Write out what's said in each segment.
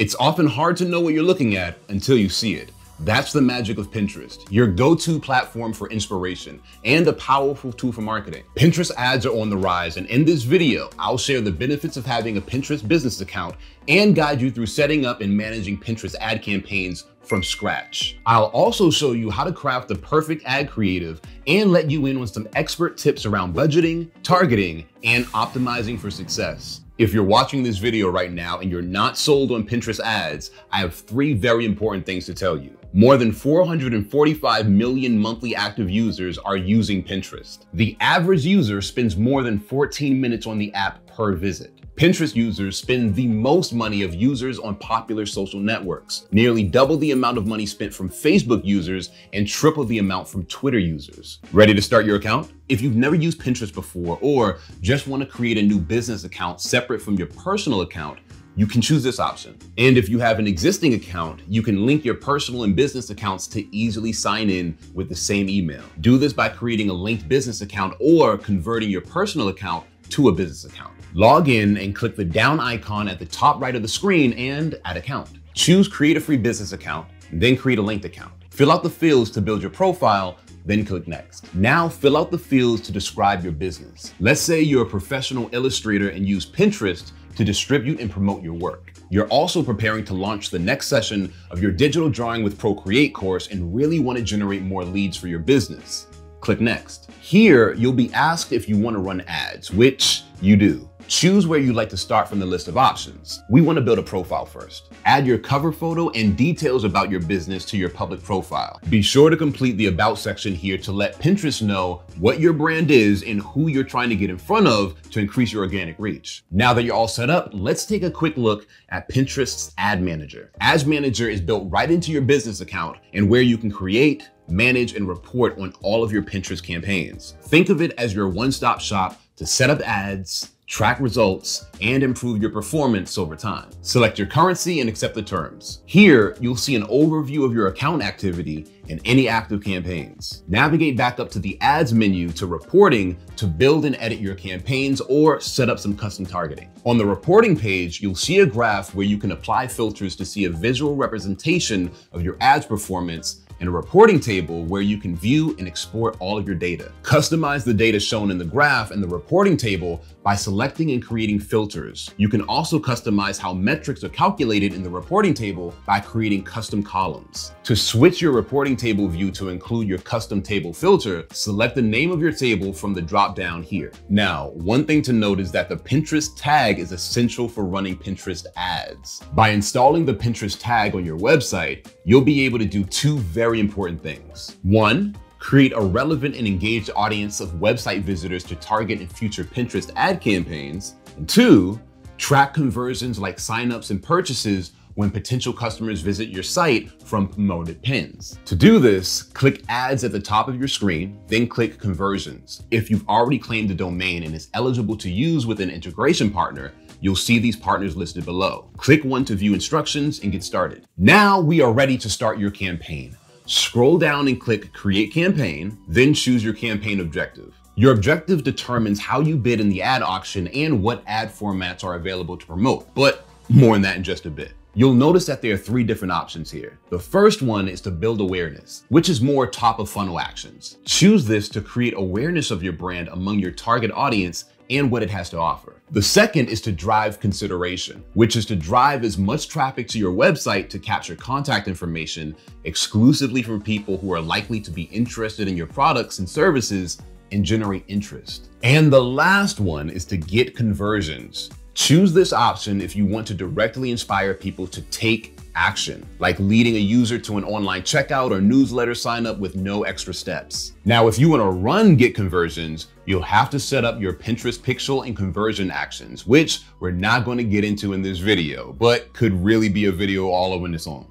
It's often hard to know what you're looking at until you see it. That's the magic of Pinterest, your go-to platform for inspiration and a powerful tool for marketing. Pinterest ads are on the rise, and in this video, I'll share the benefits of having a Pinterest business account and guide you through setting up and managing Pinterest ad campaigns from scratch. I'll also show you how to craft the perfect ad creative and let you in on some expert tips around budgeting, targeting, and optimizing for success. If you're watching this video right now and you're not sold on Pinterest ads, I have three very important things to tell you. More than 445 million monthly active users are using Pinterest. The average user spends more than 14 minutes on the app per visit. Pinterest users spend the most money of users on popular social networks, nearly double the amount of money spent from Facebook users and triple the amount from Twitter users. Ready to start your account? If you've never used Pinterest before or just want to create a new business account separate from your personal account, you can choose this option. And if you have an existing account, you can link your personal and business accounts to easily sign in with the same email. Do this by creating a linked business account or converting your personal account to a business account. Log in and click the down icon at the top right of the screen and Add Account. Choose Create a Free Business Account, then create a linked account. Fill out the fields to build your profile, then click Next. Now fill out the fields to describe your business. Let's say you're a professional illustrator and use Pinterest to distribute and promote your work. You're also preparing to launch the next session of your Digital Drawing with Procreate course and really want to generate more leads for your business. Click Next. Here, you'll be asked if you want to run ads, which you do. Choose where you'd like to start from the list of options. We want to build a profile first. Add your cover photo and details about your business to your public profile. Be sure to complete the About section here to let Pinterest know what your brand is and who you're trying to get in front of to increase your organic reach. Now that you're all set up, let's take a quick look at Pinterest's Ad Manager. Ad Manager is built right into your business account and where you can create, manage, and report on all of your Pinterest campaigns. Think of it as your one-stop shop to set up ads, track results, and improve your performance over time. Select your currency and accept the terms. Here, you'll see an overview of your account activity and any active campaigns. Navigate back up to the ads menu to reporting to build and edit your campaigns or set up some custom targeting. On the reporting page, you'll see a graph where you can apply filters to see a visual representation of your ads performance and a reporting table where you can view and export all of your data. Customize the data shown in the graph and the reporting table by selecting and creating filters. You can also customize how metrics are calculated in the reporting table by creating custom columns. To switch your reporting table view to include your custom table filter, select the name of your table from the drop-down here. Now, one thing to note is that the Pinterest tag is essential for running Pinterest ads. By installing the Pinterest tag on your website, you'll be able to do two very important things. One, create a relevant and engaged audience of website visitors to target in future Pinterest ad campaigns. And two, track conversions like signups and purchases when potential customers visit your site from promoted pins. To do this, click Ads at the top of your screen, then click Conversions. If you've already claimed a domain and is eligible to use with an integration partner, you'll see these partners listed below. Click one to view instructions and get started. Now we are ready to start your campaign. Scroll down and click Create Campaign, then choose your campaign objective. Your objective determines how you bid in the ad auction and what ad formats are available to promote, but more on that in just a bit. You'll notice that there are three different options here. The first one is to build awareness, which is more top of funnel actions. Choose this to create awareness of your brand among your target audience and what it has to offer. The second is to drive consideration, which is to drive as much traffic to your website to capture contact information exclusively from people who are likely to be interested in your products and services and generate interest. And the last one is to get conversions. Choose this option if you want to directly inspire people to take action, like leading a user to an online checkout or newsletter sign up with no extra steps. Now, if you want to run Get Conversions, you'll have to set up your Pinterest pixel and conversion actions, which we're not going to get into in this video, but could really be a video all on its own.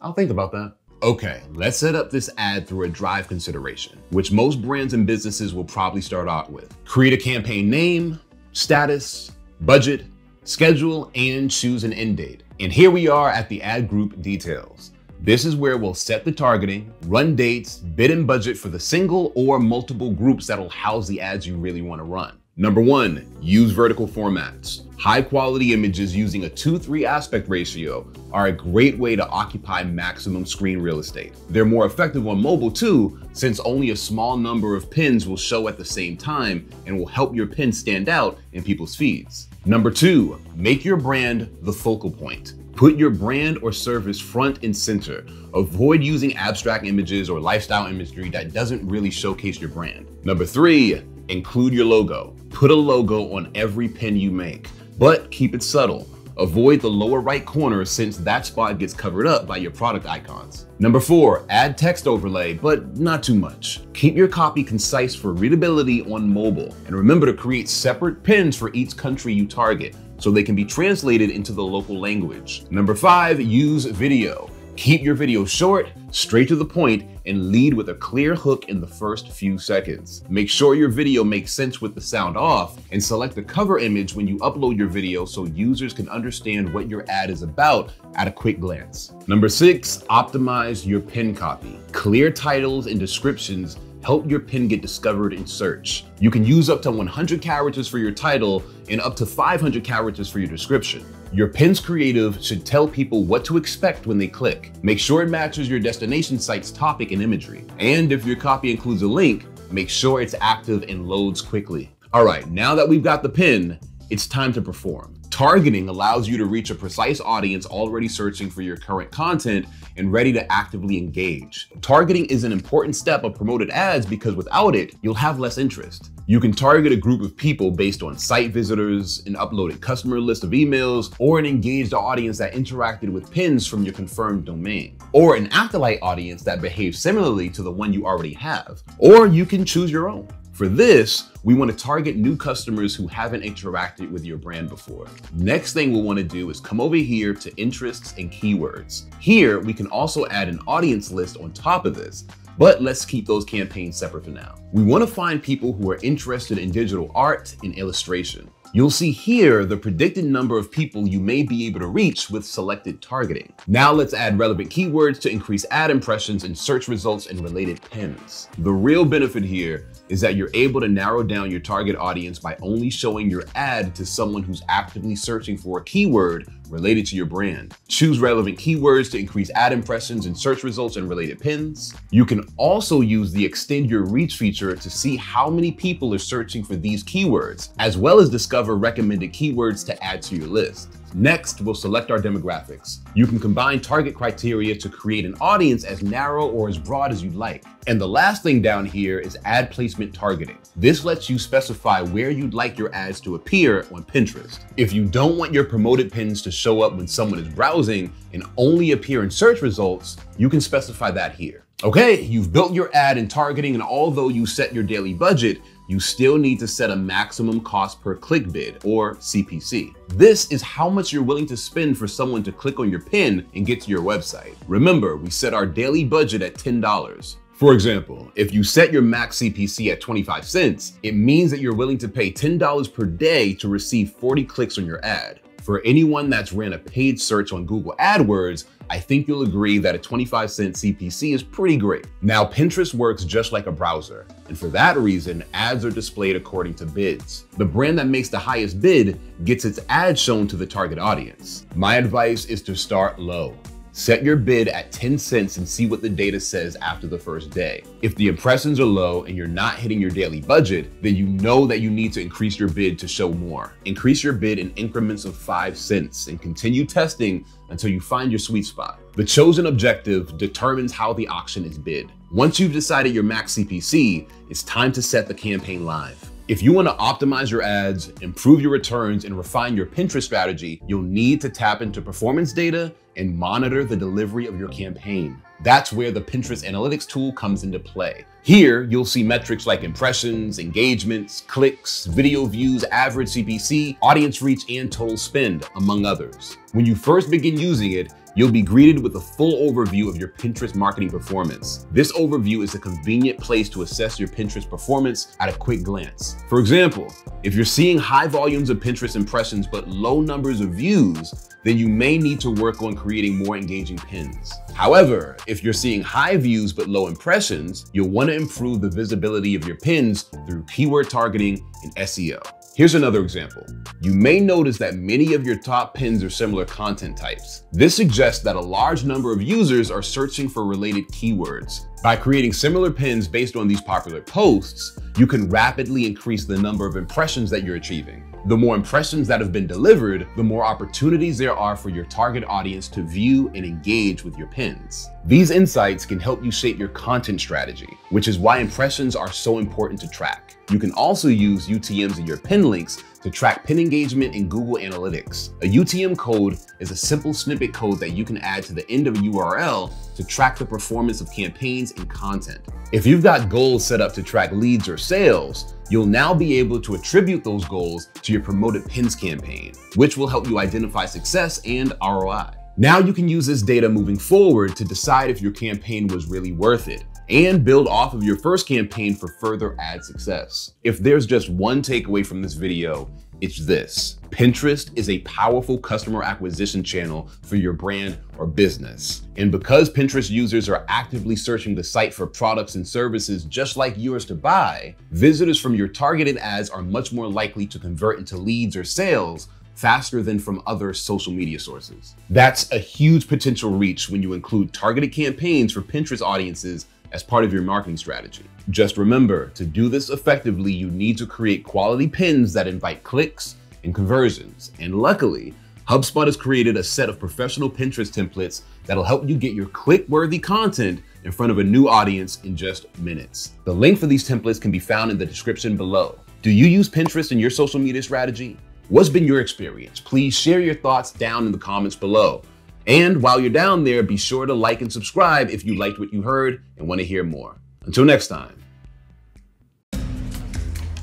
I'll think about that. Okay, let's set up this ad through a drive consideration, which most brands and businesses will probably start out with. Create a campaign name, status, budget, schedule, and choose an end date. And here we are at the ad group details. This is where we'll set the targeting, run dates, bid and budget for the single or multiple groups that'll house the ads you really want to run. Number one, use vertical formats. High quality images using a 2:3 aspect ratio are a great way to occupy maximum screen real estate. They're more effective on mobile too, since only a small number of pins will show at the same time and will help your pin stand out in people's feeds. Number 2, make your brand the focal point. Put your brand or service front and center. Avoid using abstract images or lifestyle imagery that doesn't really showcase your brand. Number 3, include your logo. Put a logo on every pin you make, but keep it subtle. Avoid the lower right corner since that spot gets covered up by your product icons. Number 4, add text overlay, but not too much. Keep your copy concise for readability on mobile. And remember to create separate pins for each country you target, so they can be translated into the local language. Number 5, use video. Keep your video short, straight to the point, and lead with a clear hook in the first few seconds. Make sure your video makes sense with the sound off, and select the cover image when you upload your video so users can understand what your ad is about at a quick glance. Number 6, optimize your pin copy. Clear titles and descriptions help your pin get discovered in search. You can use up to 100 characters for your title and up to 500 characters for your description. Your pin's creative should tell people what to expect when they click. Make sure it matches your destination site's topic and imagery. And if your copy includes a link, make sure it's active and loads quickly. All right, now that we've got the pin, it's time to perform. Targeting allows you to reach a precise audience already searching for your current content and ready to actively engage. Targeting is an important step of promoted ads because without it, you'll have less interest. You can target a group of people based on site visitors, an uploaded customer list of emails, or an engaged audience that interacted with pins from your confirmed domain, or an acolyte audience that behaves similarly to the one you already have, or you can choose your own. For this, we want to target new customers who haven't interacted with your brand before. Next thing we'll want to do is come over here to interests and keywords. Here, we can also add an audience list on top of this, but let's keep those campaigns separate for now. We want to find people who are interested in digital art and illustration. You'll see here the predicted number of people you may be able to reach with selected targeting. Now let's add relevant keywords to increase ad impressions and search results and related pins. The real benefit here is that you're able to narrow down your target audience by only showing your ad to someone who's actively searching for a keyword related to your brand. Choose relevant keywords to increase ad impressions and search results and related pins. You can also use the extend your reach feature to see how many people are searching for these keywords, as well as discover recommended keywords to add to your list. Next, we'll select our demographics. You can combine target criteria to create an audience as narrow or as broad as you like. And the last thing down here is ad placement targeting. This lets you specify where you'd like your ads to appear on Pinterest. If you don't want your promoted pins to show up when someone is browsing and only appear in search results, you can specify that here. Okay, you've built your ad and targeting, and although you set your daily budget, you still need to set a maximum cost per click bid, or CPC. This is how much you're willing to spend for someone to click on your pin and get to your website. Remember, we set our daily budget at $10. For example, if you set your max CPC at 25 cents, it means that you're willing to pay $10 per day to receive 40 clicks on your ad. For anyone that's ran a paid search on Google AdWords, I think you'll agree that a 25 cent CPC is pretty great. Now, Pinterest works just like a browser, and for that reason, ads are displayed according to bids. The brand that makes the highest bid gets its ad shown to the target audience. My advice is to start low. Set your bid at 10 cents and see what the data says after the first day. If the impressions are low and you're not hitting your daily budget, then you know that you need to increase your bid to show more. Increase your bid in increments of 5 cents and continue testing until you find your sweet spot. The chosen objective determines how the auction is bid. Once you've decided your max CPC, it's time to set the campaign live. If you want to optimize your ads, improve your returns, and refine your Pinterest strategy, you'll need to tap into performance data and monitor the delivery of your campaign. That's where the Pinterest Analytics tool comes into play. Here, you'll see metrics like impressions, engagements, clicks, video views, average CPC, audience reach, and total spend, among others. When you first begin using it, you'll be greeted with a full overview of your Pinterest marketing performance. This overview is a convenient place to assess your Pinterest performance at a quick glance. For example, if you're seeing high volumes of Pinterest impressions but low numbers of views, then you may need to work on creating more engaging pins. However, if you're seeing high views but low impressions, you'll want to improve the visibility of your pins through keyword targeting and SEO. Here's another example. You may notice that many of your top pins are similar content types. This suggests that a large number of users are searching for related keywords. By creating similar pins based on these popular posts, you can rapidly increase the number of impressions that you're achieving. The more impressions that have been delivered, the more opportunities there are for your target audience to view and engage with your pins. These insights can help you shape your content strategy, which is why impressions are so important to track. You can also use UTMs in your pin links to track pin engagement in Google Analytics. A UTM code is a simple snippet code that you can add to the end of a URL to track the performance of campaigns and content. If you've got goals set up to track leads or sales, you'll now be able to attribute those goals to your promoted pins campaign, which will help you identify success and ROI. Now you can use this data moving forward to decide if your campaign was really worth it, and build off of your first campaign for further ad success. If there's just one takeaway from this video, it's this: Pinterest is a powerful customer acquisition channel for your brand or business. And because Pinterest users are actively searching the site for products and services just like yours to buy, visitors from your targeted ads are much more likely to convert into leads or sales faster than from other social media sources. That's a huge potential reach when you include targeted campaigns for Pinterest audiences as part of your marketing strategy. Just remember, to do this effectively, you need to create quality pins that invite clicks and conversions. And luckily, HubSpot has created a set of professional Pinterest templates that'll help you get your click-worthy content in front of a new audience in just minutes. The link for these templates can be found in the description below. Do you use Pinterest in your social media strategy? What's been your experience? Please share your thoughts down in the comments below. And while you're down there, be sure to like and subscribe if you liked what you heard and want to hear more. Until next time.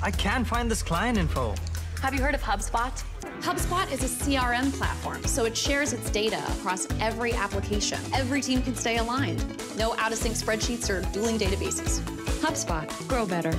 I can't find this client info. Have you heard of HubSpot? HubSpot is a CRM platform, so it shares its data across every application. Every team can stay aligned. No out-of-sync spreadsheets or dueling databases. HubSpot, grow better.